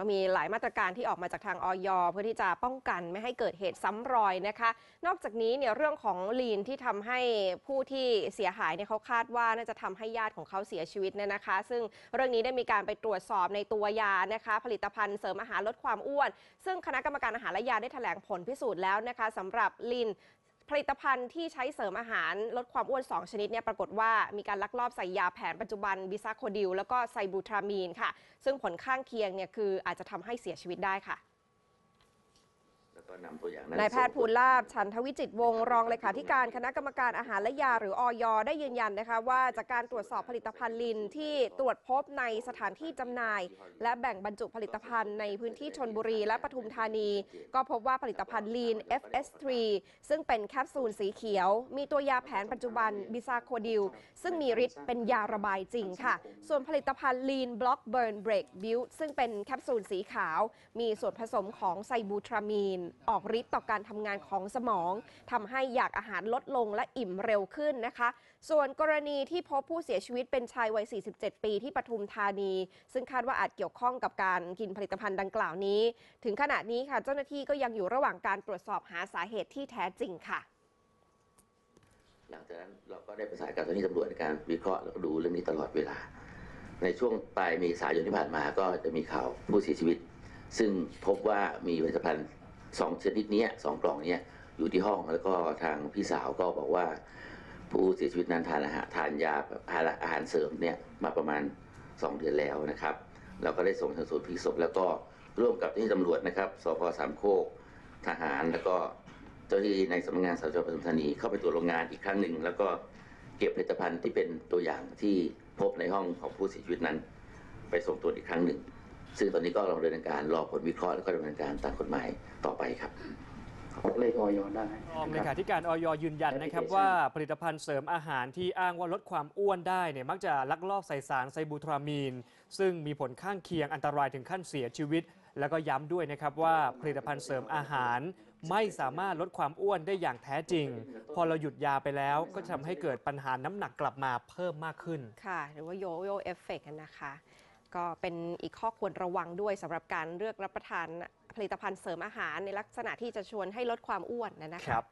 ก็มีหลายมาตรการที่ออกมาจากทางอย.เพื่อที่จะป้องกันไม่ให้เกิดเหตุซ้ำรอยนะคะนอกจากนี้เนี่ยเรื่องของลีนที่ทำให้ผู้ที่เสียหายเนี่ยเขาคาดว่าน่าจะทำให้ญาติของเขาเสียชีวิตเนี่ยนะคะซึ่งเรื่องนี้ได้มีการไปตรวจสอบในตัวยานะคะผลิตภัณฑ์เสริมอาหารลดความอ้วนซึ่งคณะกรรมการอาหารและยาได้แถลงผลพิสูจน์แล้วนะคะสำหรับลีนผลิตภัณฑ์ที่ใช้เสริมอาหารลดความอ้วน2ชนิดเนี่ยปรากฏว่ามีการลักลอบใส่ยาแผนปัจจุบันบิซาโคดิลแล้วก็ไซบูทรามีนค่ะซึ่งผลข้างเคียงเนี่ยคืออาจจะทำให้เสียชีวิตได้ค่ะนายแพทย์พูลลาภ ฉันทวิจิตรวงศ์รองเลขาธิการคณะกรรมการอาหารและยาหรืออย.ได้ยืนยันนะคะว่าจากการตรวจสอบผลิตภัณฑ์ลินที่ตรวจพบในสถานที่จำหน่ายและแบ่งบรรจุผลิตภัณฑ์ในพื้นที่ชลบุรีและปทุมธานีก็พบว่าผลิตภัณฑ์ลิน FS3 ซึ่งเป็นแคปซูลสีเขียวมีตัวยาแผนปัจจุบันบิซาโคดิลซึ่งมีฤทธิ์เป็นยาระบายจริงค่ะส่วนผลิตภัณฑ์ลิน Block Burn Break Build ซึ่งเป็นแคปซูลสีขาวมีส่วนผสมของไซบูทรามีนออกฤทธิ์ต่อการทำงานของสมองทำให้อยากอาหารลดลงและอิ่มเร็วขึ้นนะคะส่วนกรณีที่พบผู้เสียชีวิตเป็นชายวัย47 ปีที่ปทุมธานีซึ่งคาดว่าอาจเกี่ยวข้องกับการกินผลิตภัณฑ์ดังกล่าวนี้ถึงขณะนี้ค่ะเจ้าหน้าที่ก็ยังอยู่ระหว่างการตรวจสอบหาสาเหตุที่แท้จริงค่ะหลังจากนั้นเราก็ได้ประสานกับเจ้าหน้าที่ตำรวจในการวิเคราะห์และดูเรื่องนี้ตลอดเวลาในช่วงปลายเมษายนที่ผ่านมาก็จะมีข่าวผู้เสียชีวิตซึ่งพบว่ามีผลิตภัณฑ์2 ชนิดนี้2 กล่องนี้อยู่ที่ห้องแล้วก็ทางพี่สาวก็บอกว่าผู้เสียชีวิตนั้นทานยาอาหารเสริมเนี่ยมาประมาณ2 เดือนแล้วนะครับเราก็ได้ส่งทางศูนย์พิสูจน์ศพแล้วก็ร่วมกับที่ตำรวจนะครับสพ3 โคกทหารแล้วก็เจ้าที่ในสำนักงานสจ.ปทุมธานีเข้าไปตรวจโรงงานอีกครั้งหนึ่งแล้วก็เก็บผลิตภัณฑ์ที่เป็นตัวอย่างที่พบในห้องของผู้เสียชีวิตนั้นไปส่งตรวจอีกครั้งหนึ่งซึ่งตอนนี้ก็กำลังดำเนินการรอผลวิเคราะห์แล้วก็ดำเนินการตามกฎหมายต่อไปครับเลขาธิการอย.ได้เลขาธิการอย.ยืนยันนะครับว่าผลิตภัณฑ์เสริมอาหารที่อ้างว่าลดความอ้วนได้เนี่ยมักจะลักลอบใส่สารไซบูทรามีนซึ่งมีผลข้างเคียงอันตรายถึงขั้นเสียชีวิตแล้วก็ย้ำด้วยนะครับว่าผลิตภัณฑ์เสริมอาหารไม่สามารถลดความอ้วนได้อย่างแท้จริงพอเราหยุดยาไปแล้วก็ทำให้เกิดปัญหาน้ำหนักกลับมาเพิ่มมากขึ้นค่ะหรือว่าโยโย่เอฟเฟกต์นะคะก็เป็นอีกข้อควรระวังด้วยสำหรับการเลือกรับประทานผลิตภัณฑ์เสริมอาหารในลักษณะที่จะชวนให้ลดความอ้วนนะครับ